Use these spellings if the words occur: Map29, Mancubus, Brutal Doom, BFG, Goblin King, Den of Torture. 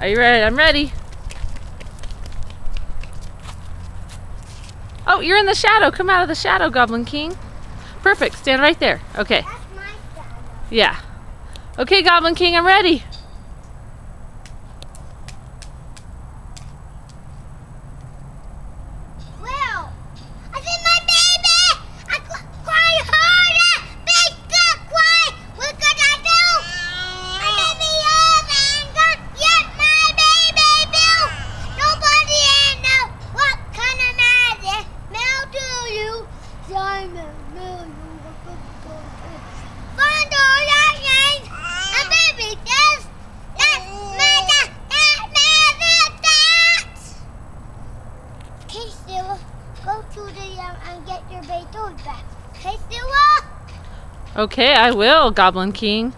Are you ready? I'm ready. Oh, you're in the shadow. Come out of the shadow, Goblin King. Perfect. Stand right there. Okay. That's my shadow. Yeah. Okay, Goblin King, I'm ready. Okay, I will, Goblin King.